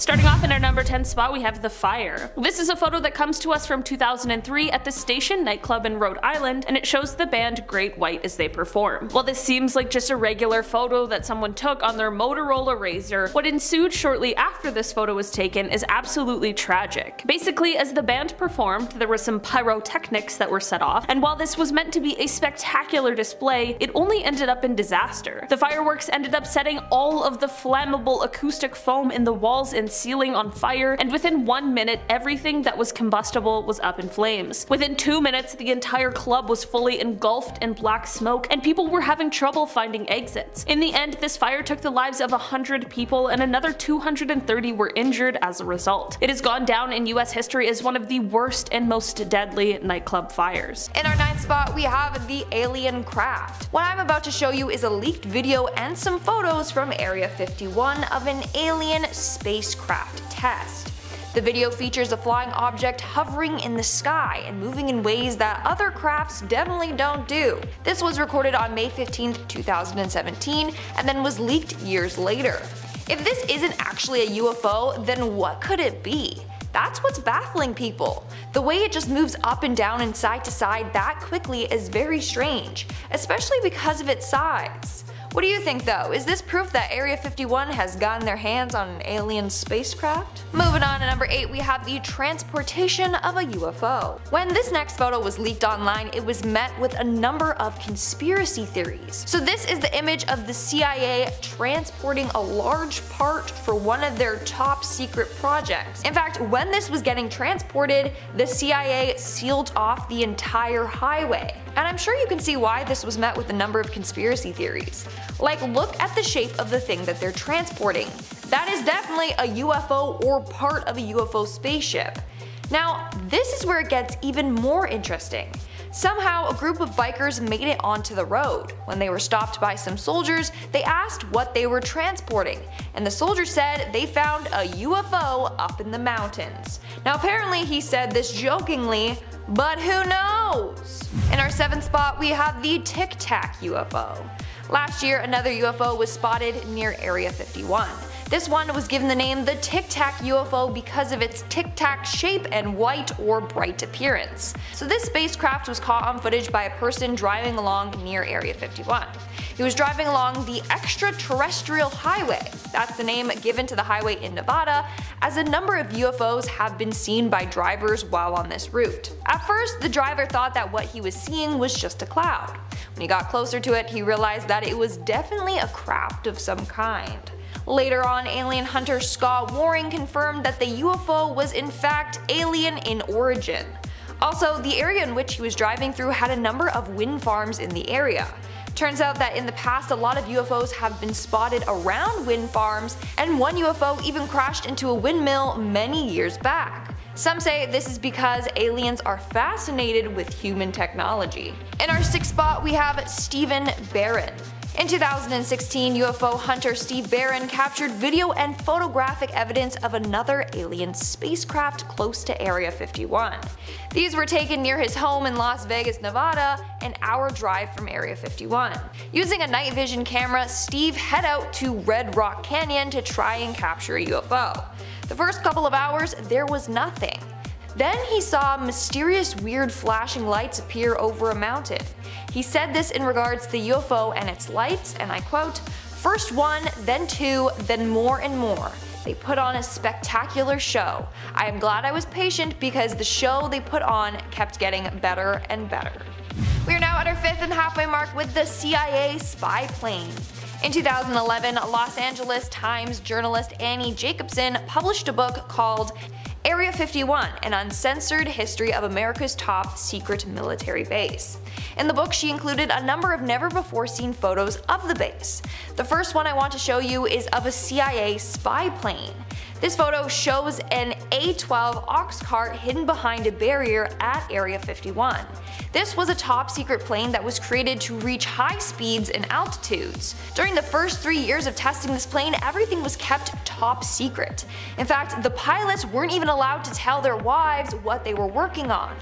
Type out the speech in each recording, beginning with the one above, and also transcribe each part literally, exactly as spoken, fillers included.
Starting off in our number ten spot, we have The Fire. This is a photo that comes to us from two thousand three at the Station nightclub in Rhode Island, and it shows the band Great White as they perform. While this seems like just a regular photo that someone took on their Motorola Razr, what ensued shortly after this photo was taken is absolutely tragic. Basically, as the band performed, there were some pyrotechnics that were set off, and while this was meant to be a spectacular display, it only ended up in disaster. The fireworks ended up setting all of the flammable acoustic foam in the walls and ceiling on fire, and within one minute everything that was combustible was up in flames. Within two minutes the entire club was fully engulfed in black smoke, and people were having trouble finding exits. In the end, this fire took the lives of one hundred people, and another two hundred thirty were injured as a result. It has gone down in U S history as one of the worst and most deadly nightclub fires. In our ninth spot, we have the alien craft. What I'm about to show you is a leaked video and some photos from Area fifty-one of an alien spacecraft test. The video features a flying object hovering in the sky and moving in ways that other crafts definitely don't do. This was recorded on May fifteenth two thousand seventeen, and then was leaked years later. If this isn't actually a U F O, then what could it be? That's what's baffling people. The way it just moves up and down and side to side that quickly is very strange, especially because of its size. What do you think though? Is this proof that Area fifty-one has gotten their hands on an alien spacecraft? Moving on to number eight, we have the transportation of a U F O. When this next photo was leaked online, it was met with a number of conspiracy theories. So this is the image of the C I A transporting a large part for one of their top secret projects. In fact, when this was getting transported, the C I A sealed off the entire highway. And I'm sure you can see why this was met with a number of conspiracy theories. Like, look at the shape of the thing that they're transporting. That is definitely a U F O or part of a U F O spaceship. Now, this is where it gets even more interesting. Somehow, a group of bikers made it onto the road. When they were stopped by some soldiers, they asked what they were transporting, and the soldier said they found a U F O up in the mountains. Now apparently he said this jokingly, but who knows? In our seventh spot, we have the Tic Tac U F O. Last year, another U F O was spotted near Area fifty-one. This one was given the name the Tic Tac U F O because of its tic-tac shape and white or bright appearance. So this spacecraft was caught on footage by a person driving along near Area fifty-one. He was driving along the Extraterrestrial Highway. That's the name given to the highway in Nevada, as a number of U F Os have been seen by drivers while on this route. At first, the driver thought that what he was seeing was just a cloud. When he got closer to it, he realized that it was definitely a craft of some kind. Later on, alien hunter Scott Waring confirmed that the U F O was in fact alien in origin. Also, the area in which he was driving through had a number of wind farms in the area. Turns out that in the past, a lot of U F Os have been spotted around wind farms, and one U F O even crashed into a windmill many years back. Some say this is because aliens are fascinated with human technology. In our sixth spot, we have Stephen Barron. In two thousand sixteen, U F O hunter Steve Barron captured video and photographic evidence of another alien spacecraft close to Area fifty-one. These were taken near his home in Las Vegas, Nevada, an hour drive from Area fifty-one. Using a night vision camera, Steve headed out to Red Rock Canyon to try and capture a U F O. The first couple of hours, there was nothing. Then he saw mysterious weird flashing lights appear over a mountain. He said this in regards to the U F O and its lights, and I quote, "First one, then two, then more and more. They put on a spectacular show. I am glad I was patient because the show they put on kept getting better and better." We are now at our fifth and halfway mark with the C I A spy plane. In two thousand eleven, Los Angeles Times journalist Annie Jacobson published a book called Area fifty-one, an uncensored history of America's top secret military base. In the book, she included a number of never-before-seen photos of the base. The first one I want to show you is of a C I A spy plane. This photo shows an A twelve oxcart hidden behind a barrier at Area fifty-one. This was a top secret plane that was created to reach high speeds and altitudes. During the first three years of testing this plane, everything was kept top secret. In fact, the pilots weren't even allowed to tell their wives what they were working on.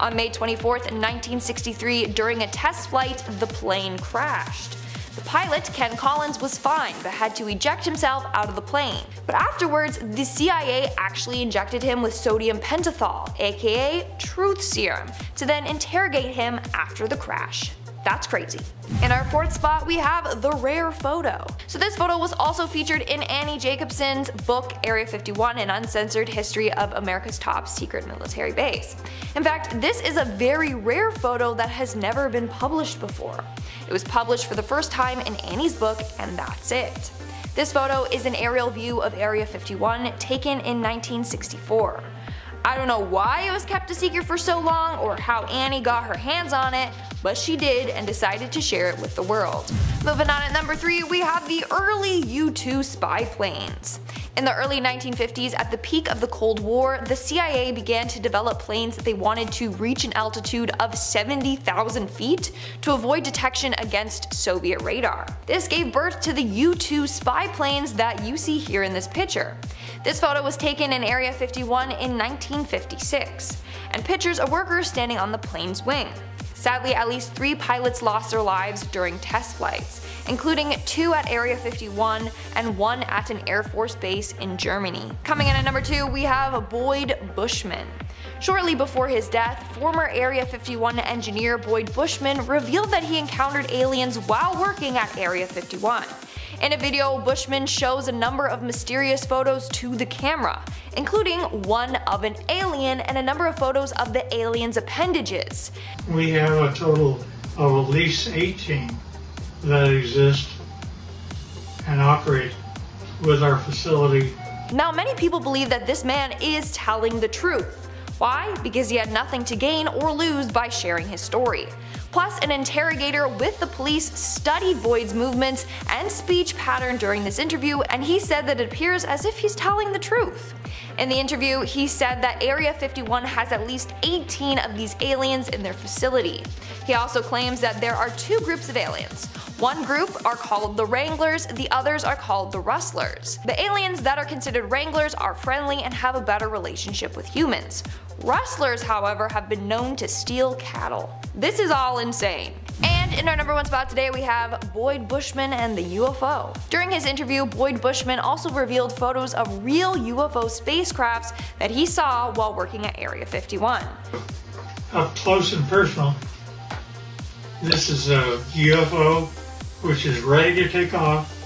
On May twenty-fourth, nineteen sixty-three, during a test flight, the plane crashed. The pilot, Ken Collins, was fine but had to eject himself out of the plane. But afterwards, the C I A actually injected him with sodium pentothal, aka truth serum, to then interrogate him after the crash. That's crazy. In our fourth spot, we have the rare photo. So this photo was also featured in Annie Jacobson's book Area fifty-one, an uncensored history of America's top secret military base. In fact, this is a very rare photo that has never been published before. It was published for the first time in Annie's book, and that's it. This photo is an aerial view of Area fifty-one taken in nineteen sixty-four. I don't know why it was kept a secret for so long or how Annie got her hands on it, but she did and decided to share it with the world. Moving on at number three, we have the early U two spy planes. In the early nineteen fifties, at the peak of the Cold War, the C I A began to develop planes that they wanted to reach an altitude of seventy thousand feet to avoid detection against Soviet radar. This gave birth to the U two spy planes that you see here in this picture. This photo was taken in Area fifty-one in nineteen fifty-six, and pictures a worker standing on the plane's wing. Sadly, at least three pilots lost their lives during test flights, including two at Area fifty-one and one at an Air Force base in Germany. Coming in at number two, we have Boyd Bushman. Shortly before his death, former Area fifty-one engineer Boyd Bushman revealed that he encountered aliens while working at Area fifty-one. In a video, Bushman shows a number of mysterious photos to the camera, including one of an alien and a number of photos of the alien's appendages. We have a total of at least eighteen that exist and operate with our facility. Now, many people believe that this man is telling the truth. Why? Because he had nothing to gain or lose by sharing his story. Plus, an interrogator with the police studied Boyd's movements and speech pattern during this interview, and he said that it appears as if he's telling the truth. In the interview, he said that Area fifty-one has at least eighteen of these aliens in their facility. He also claims that there are two groups of aliens. One group are called the Wranglers, the others are called the Rustlers. The aliens that are considered Wranglers are friendly and have a better relationship with humans. Rustlers, however, have been known to steal cattle. This is all insane. And in our number one spot today, we have Boyd Bushman and the U F O. During his interview, Boyd Bushman also revealed photos of real U F O spacecrafts that he saw while working at Area fifty-one. Up close and personal, this is a U F O which is ready to take off.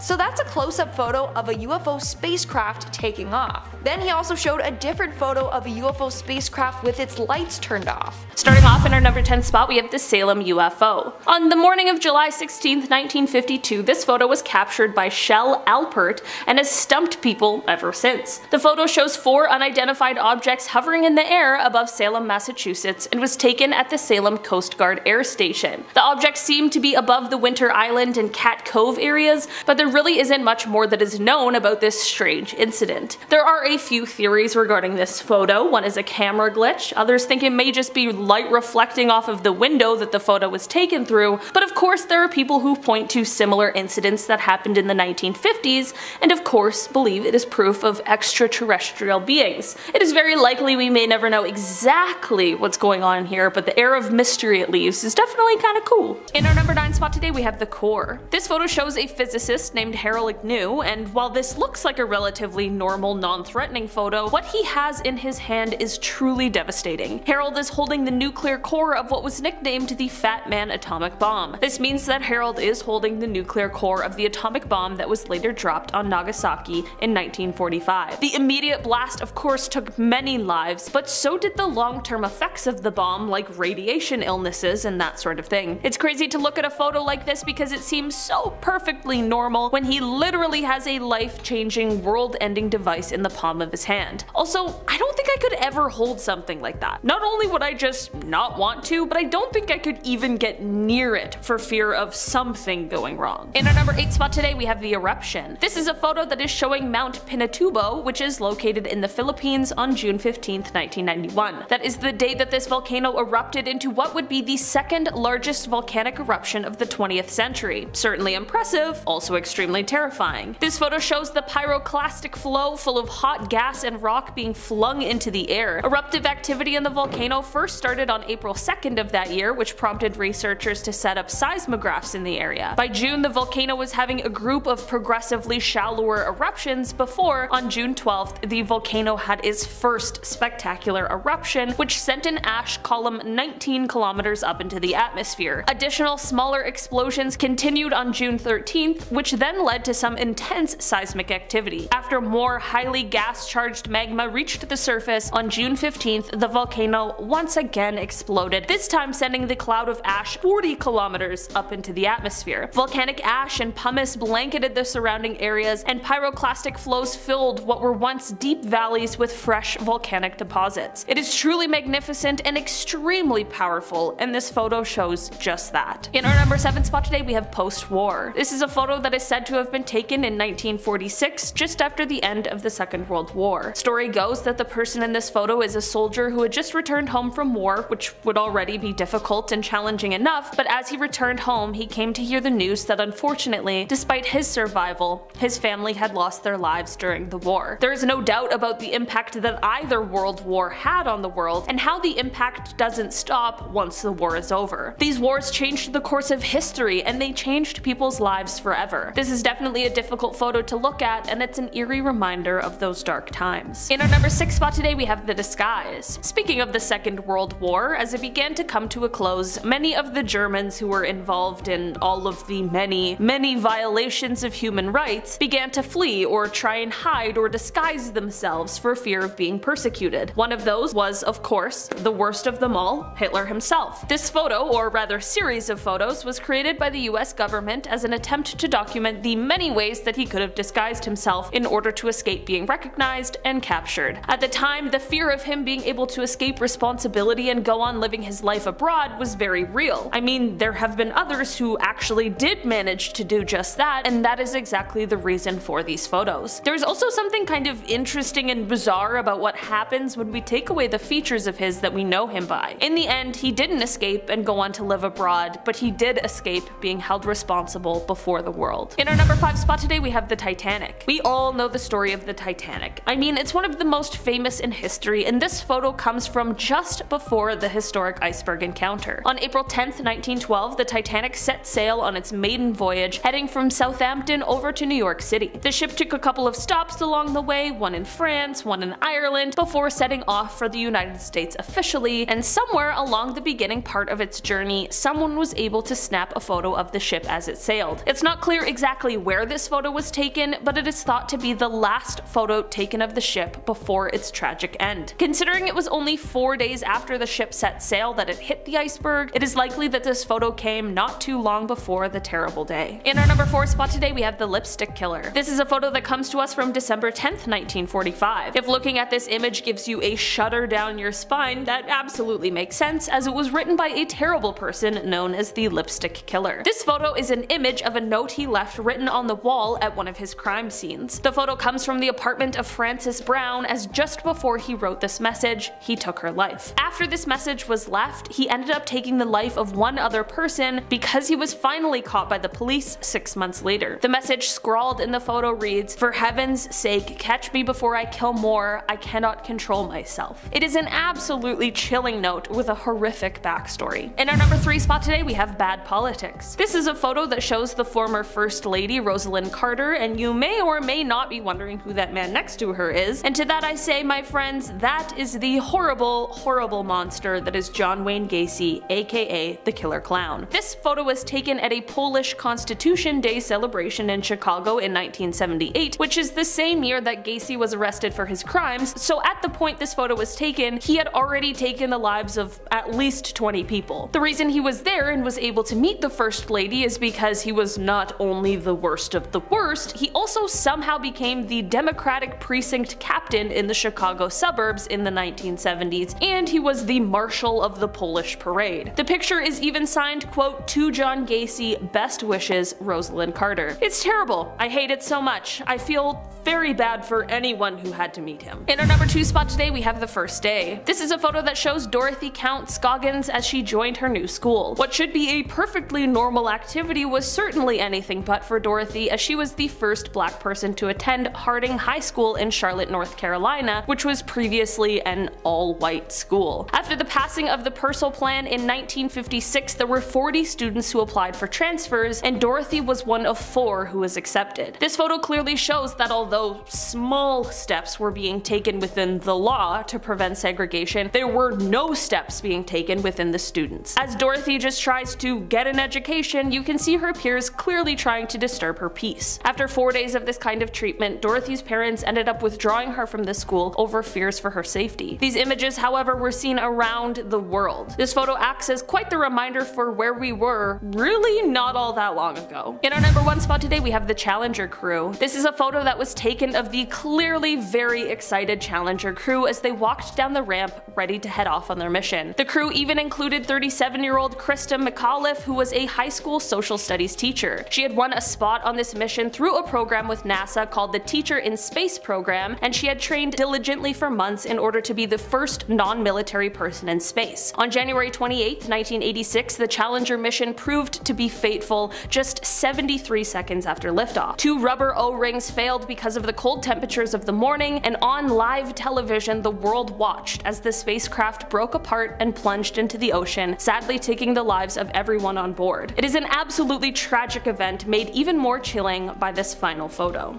So that's a close-up photo of a U F O spacecraft taking off. Then he also showed a different photo of a U F O spacecraft with its lights turned off. Starting off in our number ten spot, we have the Salem U F O. On the morning of July sixteenth, nineteen fifty-two, this photo was captured by Shell Alpert and has stumped people ever since. The photo shows four unidentified objects hovering in the air above Salem, Massachusetts, and was taken at the Salem Coast Guard Air Station. The objects seem to be above the Winter Island and Cat Cove areas, but they're really isn't much more that is known about this strange incident. There are a few theories regarding this photo. One is a camera glitch, others think it may just be light reflecting off of the window that the photo was taken through, but of course there are people who point to similar incidents that happened in the nineteen fifties, and of course believe it is proof of extraterrestrial beings. It is very likely we may never know exactly what's going on here, but the air of mystery it leaves is definitely kinda cool. In our number nine spot today, we have the core. This photo shows a physicist named Harold Agnew, and while this looks like a relatively normal, non-threatening photo, what he has in his hand is truly devastating. Harold is holding the nuclear core of what was nicknamed the Fat Man atomic bomb. This means that Harold is holding the nuclear core of the atomic bomb that was later dropped on Nagasaki in nineteen forty-five. The immediate blast, of course, took many lives, but so did the long-term effects of the bomb, like radiation illnesses and that sort of thing. It's crazy to look at a photo like this because it seems so perfectly normal, when he literally has a life-changing, world-ending device in the palm of his hand. Also, I don't think I could ever hold something like that. Not only would I just not want to, but I don't think I could even get near it for fear of something going wrong. In our number eight spot today, we have the eruption. This is a photo that is showing Mount Pinatubo, which is located in the Philippines on June fifteenth, nineteen ninety-one. That is the day that this volcano erupted into what would be the second largest volcanic eruption of the twentieth century. Certainly impressive, also extreme. extremely terrifying. This photo shows the pyroclastic flow full of hot gas and rock being flung into the air. Eruptive activity in the volcano first started on April second of that year, which prompted researchers to set up seismographs in the area. By June, the volcano was having a group of progressively shallower eruptions before, on June twelfth, the volcano had its first spectacular eruption, which sent an ash column nineteen kilometers up into the atmosphere. Additional smaller explosions continued on June thirteenth, which then led to some intense seismic activity. After more highly gas-charged magma reached the surface, on June fifteenth, the volcano once again exploded, this time sending the cloud of ash forty kilometers up into the atmosphere. Volcanic ash and pumice blanketed the surrounding areas, and pyroclastic flows filled what were once deep valleys with fresh volcanic deposits. It is truly magnificent and extremely powerful, and this photo shows just that. In our number seven spot today, we have post-war. This is a photo that is said to have been taken in nineteen forty-six, just after the end of the Second World War. Story goes that the person in this photo is a soldier who had just returned home from war, which would already be difficult and challenging enough, but as he returned home, he came to hear the news that unfortunately, despite his survival, his family had lost their lives during the war. There is no doubt about the impact that either World War had on the world, and how the impact doesn't stop once the war is over. These wars changed the course of history, and they changed people's lives forever. This is definitely a difficult photo to look at, and it's an eerie reminder of those dark times. In our number six spot today, we have The Disguise. Speaking of the Second World War, as it began to come to a close, many of the Germans who were involved in all of the many, many violations of human rights began to flee or try and hide or disguise themselves for fear of being persecuted. One of those was, of course, the worst of them all, Hitler himself. This photo, or rather series of photos, was created by the U S government as an attempt to document the many ways that he could have disguised himself in order to escape being recognized and captured. At the time, the fear of him being able to escape responsibility and go on living his life abroad was very real. I mean, there have been others who actually did manage to do just that, and that is exactly the reason for these photos. There's also something kind of interesting and bizarre about what happens when we take away the features of his that we know him by. In the end, he didn't escape and go on to live abroad, but he did escape being held responsible before the world. In our number five spot today, we have the Titanic. We all know the story of the Titanic. I mean, it's one of the most famous in history, and this photo comes from just before the historic iceberg encounter. On April tenth, nineteen twelve, the Titanic set sail on its maiden voyage, heading from Southampton over to New York City. The ship took a couple of stops along the way, one in France, one in Ireland, before setting off for the United States officially, and somewhere along the beginning part of its journey, someone was able to snap a photo of the ship as it sailed. It's not clear exactly where this photo was taken, but it is thought to be the last photo taken of the ship before its tragic end. Considering it was only four days after the ship set sail that it hit the iceberg, it is likely that this photo came not too long before the terrible day. In our number four spot today, we have the Lipstick Killer. This is a photo that comes to us from December tenth, nineteen forty-five. If looking at this image gives you a shudder down your spine, that absolutely makes sense, as it was written by a terrible person known as the Lipstick Killer. This photo is an image of a note he left written on the wall at one of his crime scenes. The photo comes from the apartment of Francis Brown, as just before he wrote this message, he took her life. After this message was left, he ended up taking the life of one other person because he was finally caught by the police six months later. The message scrawled in the photo reads, "For heaven's sake, catch me before I kill more. I cannot control myself." It is an absolutely chilling note with a horrific backstory. In our number three spot today, we have Bad Politics. This is a photo that shows the former First Lady Rosalind Carter, and you may or may not be wondering who that man next to her is, and to that I say, my friends, that is the horrible, horrible monster that is John Wayne Gacy, aka the Killer Clown. This photo was taken at a Polish Constitution Day celebration in Chicago in nineteen seventy-eight, which is the same year that Gacy was arrested for his crimes, so at the point this photo was taken, he had already taken the lives of at least twenty people. The reason he was there and was able to meet the First Lady is because he was not only the worst of the worst, he also somehow became the Democratic precinct captain in the Chicago suburbs in the nineteen seventies, and he was the marshal of the Polish parade. The picture is even signed, quote, "To John Gacy, best wishes, Rosalind Carter." It's terrible. I hate it so much. I feel very bad for anyone who had to meet him. In our number two spot today, we have the first day. This is a photo that shows Dorothy Count Scoggins as she joined her new school. What should be a perfectly normal activity was certainly anything but for Dorothy, as she was the first black person to attend Harding High School in Charlotte, North Carolina, which was previously an all-white school. After the passing of the Pearsall Plan in nineteen fifty-six, there were forty students who applied for transfers, and Dorothy was one of four who was accepted. This photo clearly shows that although small steps were being taken within the law to prevent segregation, there were no steps being taken within the students. As Dorothy just tries to get an education, you can see her peers clearly trying to disturb her peace. After four days of this kind of treatment, Dorothy's parents ended up withdrawing her from the school over fears for her safety. These images, however, were seen around the world. This photo acts as quite the reminder for where we were really not all that long ago. In our number one spot today, we have the Challenger crew. This is a photo that was taken of the clearly very excited Challenger crew as they walked down the ramp ready to head off on their mission. The crew even included thirty-seven-year-old Krista McAuliffe, who was a high school social studies teacher. She had won a spot on this mission through a program with NASA called the Teacher in Space program, and she had trained diligently for months in order to be the first non-military person in space. On January twenty-eighth, nineteen eighty-six, the Challenger mission proved to be fateful just seventy-three seconds after liftoff. Two rubber O-rings failed because of the cold temperatures of the morning, and on live television the world watched as the spacecraft broke apart and plunged into the ocean, sadly taking the lives of everyone on board. It is an absolutely tragic event, made even more chilling by this final photo.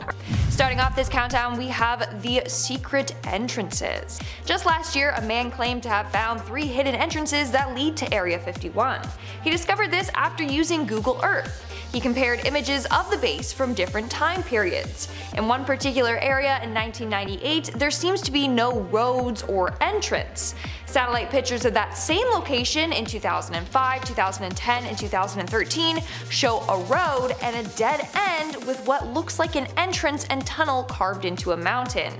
Starting off this countdown, we have the secret entrances. Just last year, a man claimed to have found three hidden entrances that lead to Area fifty-one. He discovered this after using Google Earth. He compared images of the base from different time periods. In one particular area in nineteen ninety-eight, there seems to be no roads or entrance. Satellite pictures of that same location in two thousand five, two thousand ten, and two thousand thirteen show a road and a dead end with what looks like an entrance and tunnel carved into a mountain.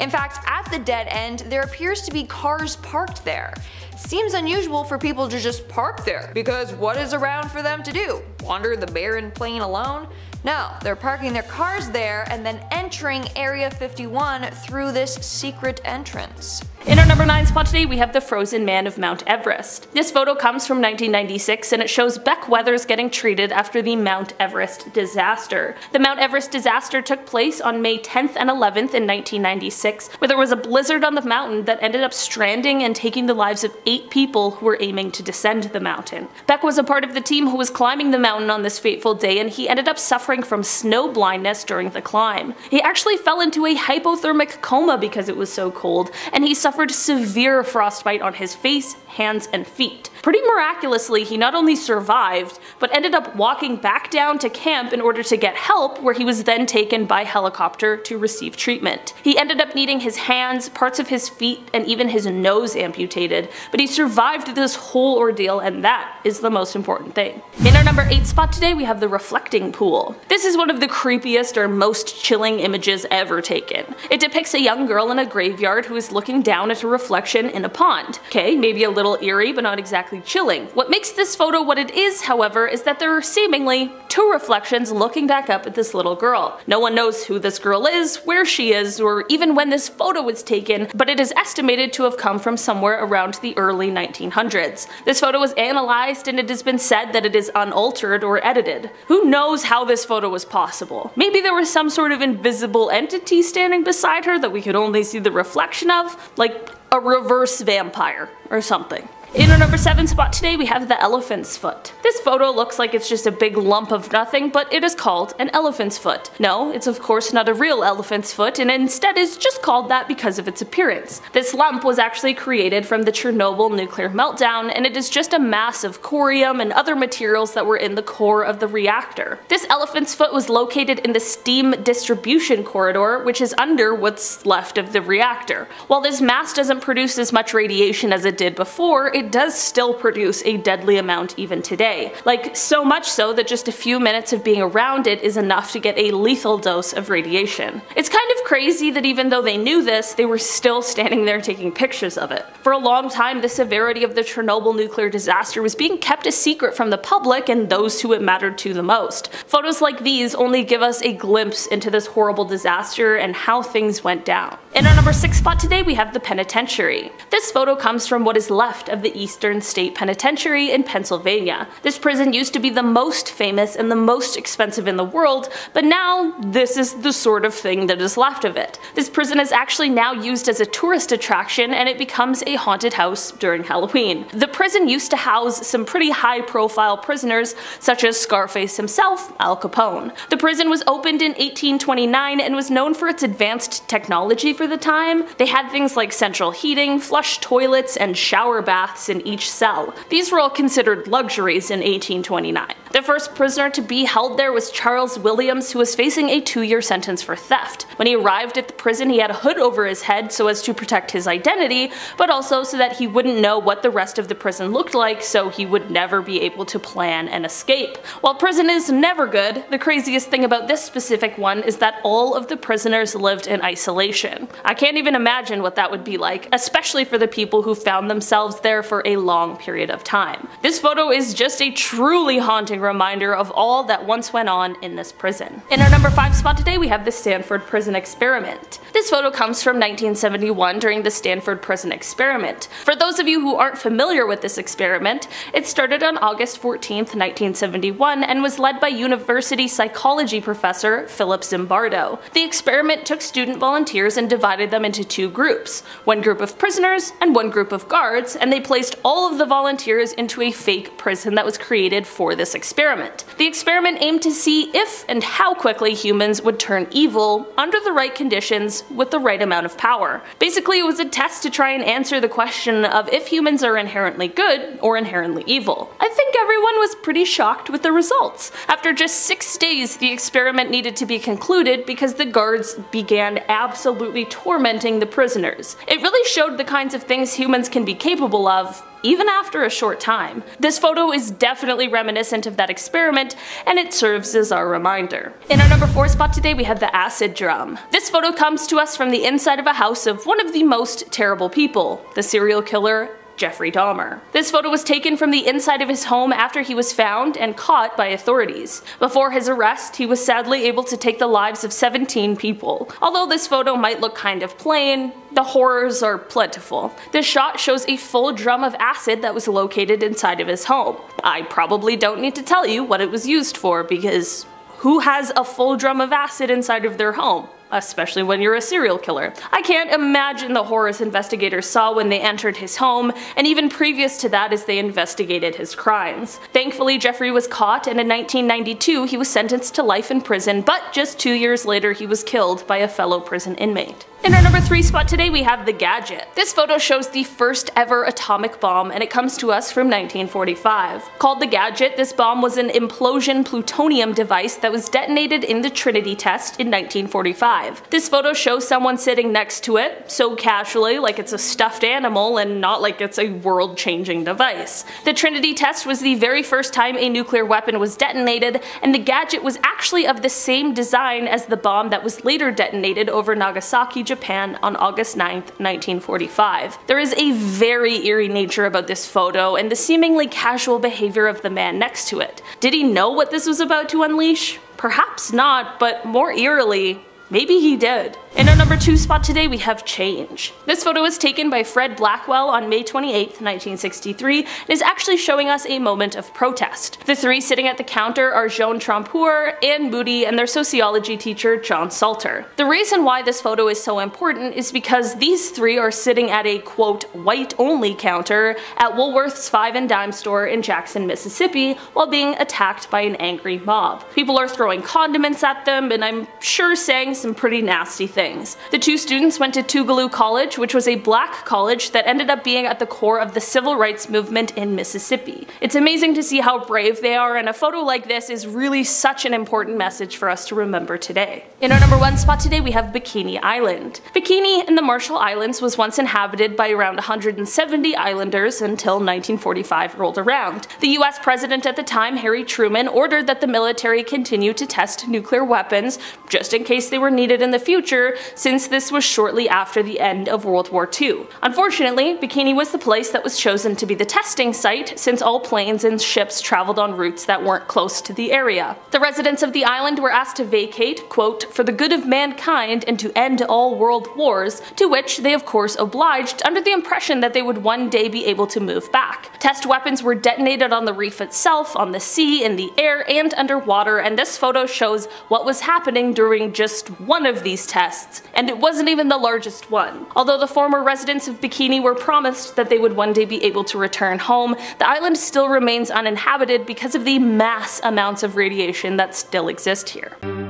In fact, at the dead end, there appears to be cars parked there. Seems unusual for people to just park there, because what is around for them to do? Wander the barren plain alone? No, they're parking their cars there and then entering Area fifty-one through this secret entrance. In our number nine spot today, we have the Frozen Man of Mount Everest. This photo comes from nineteen ninety-six, and it shows Beck Weathers getting treated after the Mount Everest disaster. The Mount Everest disaster took place on May tenth and eleventh in nineteen ninety-six, where there was a blizzard on the mountain that ended up stranding and taking the lives of eight people who were aiming to descend the mountain. Beck was a part of the team who was climbing the mountain on this fateful day, and he ended up suffering from snow blindness during the climb. He actually fell into a hypothermic coma because it was so cold, and he suffered suffered severe frostbite on his face, hands, and feet. Pretty miraculously, he not only survived, but ended up walking back down to camp in order to get help, where he was then taken by helicopter to receive treatment. He ended up needing his hands, parts of his feet, and even his nose amputated, but he survived this whole ordeal, and that is the most important thing. In our number eight spot today, we have the reflecting pool. This is one of the creepiest or most chilling images ever taken. It depicts a young girl in a graveyard who is looking down at a reflection in a pond. Okay, maybe a little eerie, but not exactly chilling. What makes this photo what it is, however, is that there are seemingly two reflections looking back up at this little girl. No one knows who this girl is, where she is, or even when this photo was taken, but it is estimated to have come from somewhere around the early nineteen hundreds. This photo was analyzed, and it has been said that it is unaltered or edited. Who knows how this photo was possible? Maybe there was some sort of invisible entity standing beside her that we could only see the reflection of, like a reverse vampire or something. In our number seven spot today, we have the elephant's foot. This photo looks like it's just a big lump of nothing, but it is called an elephant's foot. No, it's of course not a real elephant's foot, and instead is just called that because of its appearance. This lump was actually created from the Chernobyl nuclear meltdown, and it is just a mass of corium and other materials that were in the core of the reactor. This elephant's foot was located in the steam distribution corridor, which is under what's left of the reactor. While this mass doesn't produce as much radiation as it did before, it It does still produce a deadly amount even today. Like, so much so that just a few minutes of being around it is enough to get a lethal dose of radiation. It's kind of crazy that even though they knew this, they were still standing there taking pictures of it. For a long time, the severity of the Chernobyl nuclear disaster was being kept a secret from the public and those who it mattered to the most. Photos like these only give us a glimpse into this horrible disaster and how things went down. In our number six spot today, we have the penitentiary. This photo comes from what is left of the Eastern State Penitentiary in Pennsylvania. This prison used to be the most famous and the most expensive in the world, but now this is the sort of thing that is left of it. This prison is actually now used as a tourist attraction, and it becomes a haunted house during Halloween. The prison used to house some pretty high-profile prisoners, such as Scarface himself, Al Capone. The prison was opened in eighteen twenty-nine and was known for its advanced technology for the time. They had things like central heating, flush toilets, and shower baths in each cell. These were all considered luxuries in eighteen twenty-nine. The first prisoner to be held there was Charles Williams, who was facing a two-year sentence for theft. When he arrived at the prison, he had a hood over his head so as to protect his identity, but also so that he wouldn't know what the rest of the prison looked like, so he would never be able to plan an escape. While prison is never good, the craziest thing about this specific one is that all of the prisoners lived in isolation. I can't even imagine what that would be like, especially for the people who found themselves there for a long period of time. This photo is just a truly haunting reminder of all that once went on in this prison. In our number five spot today, we have the Stanford Prison Experiment. This photo comes from nineteen seventy-one during the Stanford Prison Experiment. For those of you who aren't familiar with this experiment, it started on August fourteenth, nineteen seventy-one and was led by university psychology professor Philip Zimbardo. The experiment took student volunteers and divided them into two groups, one group of prisoners and one group of guards, and they placed all of the volunteers into a fake prison that was created for this experiment. The experiment aimed to see if and how quickly humans would turn evil under the right conditions with the right amount of power. Basically, it was a test to try and answer the question of if humans are inherently good or inherently evil. I think everyone was pretty shocked with the results. After just six days, the experiment needed to be concluded because the guards began absolutely tormenting the prisoners. It really showed the kinds of things humans can be capable of, even after a short time. This photo is definitely reminiscent of that experiment, and it serves as our reminder. In our number four spot today, we have the acid drum. This photo comes to us from the inside of a house of one of the most terrible people, the serial killer Jeffrey Dahmer. This photo was taken from the inside of his home after he was found and caught by authorities. Before his arrest, he was sadly able to take the lives of seventeen people. Although this photo might look kind of plain, the horrors are plentiful. This shot shows a full drum of acid that was located inside of his home. I probably don't need to tell you what it was used for, because who has a full drum of acid inside of their home? Especially when you're a serial killer. I can't imagine the horrors investigators saw when they entered his home, and even previous to that as they investigated his crimes. Thankfully, Jeffrey was caught, and in nineteen ninety-two he was sentenced to life in prison, but just two years later he was killed by a fellow prison inmate. In our number three spot today, we have the gadget. This photo shows the first ever atomic bomb, and it comes to us from nineteen forty-five. Called the Gadget, this bomb was an implosion plutonium device that was detonated in the Trinity test in nineteen forty-five. This photo shows someone sitting next to it, so casually, like it's a stuffed animal and not like it's a world-changing device. The Trinity test was the very first time a nuclear weapon was detonated, and the gadget was actually of the same design as the bomb that was later detonated over Nagasaki, Japan. Japan on August ninth, nineteen forty-five. There is a very eerie nature about this photo and the seemingly casual behavior of the man next to it. Did he know what this was about to unleash? Perhaps not, but more eerily, maybe he did. In our number two spot today, we have Change. This photo was taken by Fred Blackwell on May twenty-eighth, nineteen sixty-three, and is actually showing us a moment of protest. The three sitting at the counter are Joan Trompeau, Anne Moody, and their sociology teacher, John Salter. The reason why this photo is so important is because these three are sitting at a, quote, white-only counter at Woolworth's Five and Dime store in Jackson, Mississippi, while being attacked by an angry mob. People are throwing condiments at them, and I'm sure saying some pretty nasty things. Things. The two students went to Tougaloo College, which was a black college that ended up being at the core of the civil rights movement in Mississippi. It's amazing to see how brave they are, and a photo like this is really such an important message for us to remember today. In our number one spot today, we have Bikini Island. Bikini in the Marshall Islands was once inhabited by around one hundred seventy islanders until nineteen forty-five rolled around. The U S president at the time, Harry Truman, ordered that the military continue to test nuclear weapons just in case they were were needed in the future, since this was shortly after the end of World War Two. Unfortunately, Bikini was the place that was chosen to be the testing site, since all planes and ships traveled on routes that weren't close to the area. The residents of the island were asked to vacate, quote, for the good of mankind and to end all world wars, to which they of course obliged, under the impression that they would one day be able to move back. Test weapons were detonated on the reef itself, on the sea, in the air, and underwater, and this photo shows what was happening during just one of these tests, and it wasn't even the largest one. Although the former residents of Bikini were promised that they would one day be able to return home, the island still remains uninhabited because of the mass amounts of radiation that still exist here.